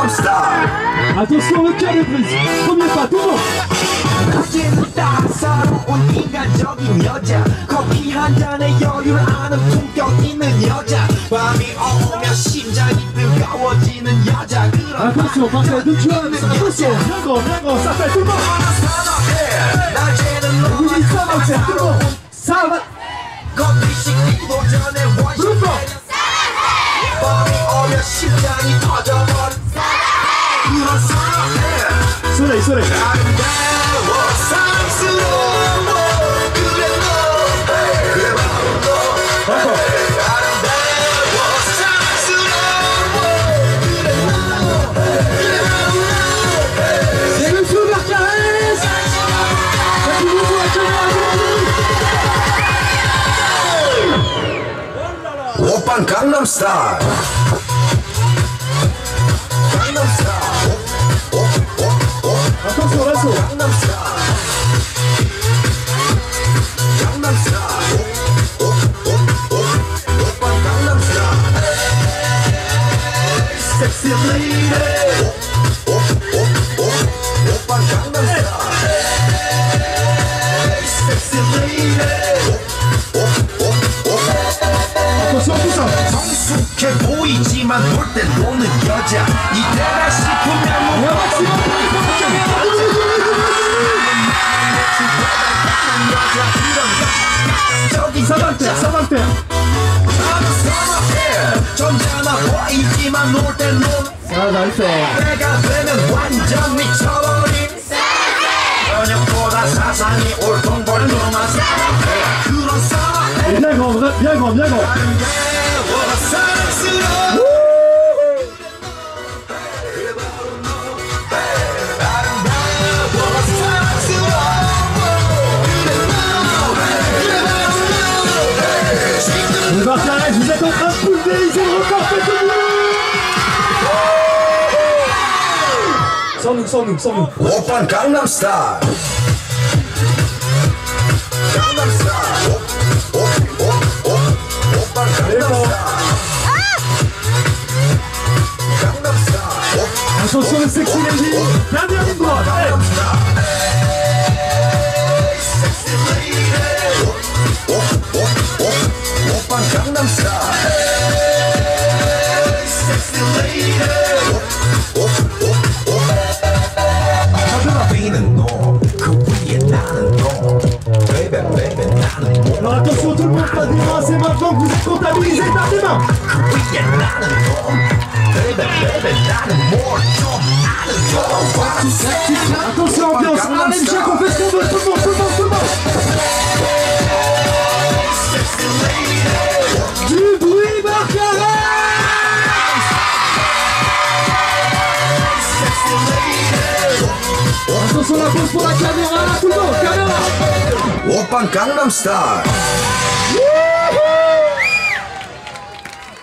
Gangnam Style. Attention, le cœur est brisé. Premier pas, tout le monde. 거기는 따사로 온 인간적인 여자. 커피 한 잔에 여유를 아는 품격 있는 여자. 밤이 오면 심장이 뜨거워지는 여자. Attention, Barcarès, nous tuons avec attention. Rango, rango, ça fait tout le monde. Vous dites ça, Barcarès, tout le monde. Ça va. 커피 식기도 전에 원샷. 소리 소리 오빤 강남 스타일 Sexy lady, 오빤 강남 스타일. Sexy lady, 성숙해 보이지만 볼 땐 노는 여자. 이때라 싶으면 아, 나이스. 내가 되면 완전 미쳐버린 저녁보다 사상이 올통 벌렁한 사랑해. 그런 사랑해. Bien grand, bien grand, bien grand. 아름다워 사랑스러워. Le Barcarès, vous êtes en train de pulvériser le record, faites-le! Sans nous, sans nous, sans nous. Open Gangnam Style. Gangnam Style. Open Gangnam Style. Gangnam Style. La chanson de Sexy Lady. Dernière ligne droite. Gangnam Style. Hey, sexy lady. 너는 너, 그 위에 나는 너. Baby, baby, 나는 너. Alors attention, tout le monde pas des mains, c'est maintenant que vous êtes comptabilisés par des mains. 그 위에 나는 너. Baby, baby, 나는 뭐 좀 아는 너. Attention, ambiance. Allez, Jack, on fait ce qu'on veut, tout le monde, tout le monde, tout le monde. Du bruit, Barcarès! Attention la pause pour la caméra, tout le monde, caméra! Open Gangnam Style!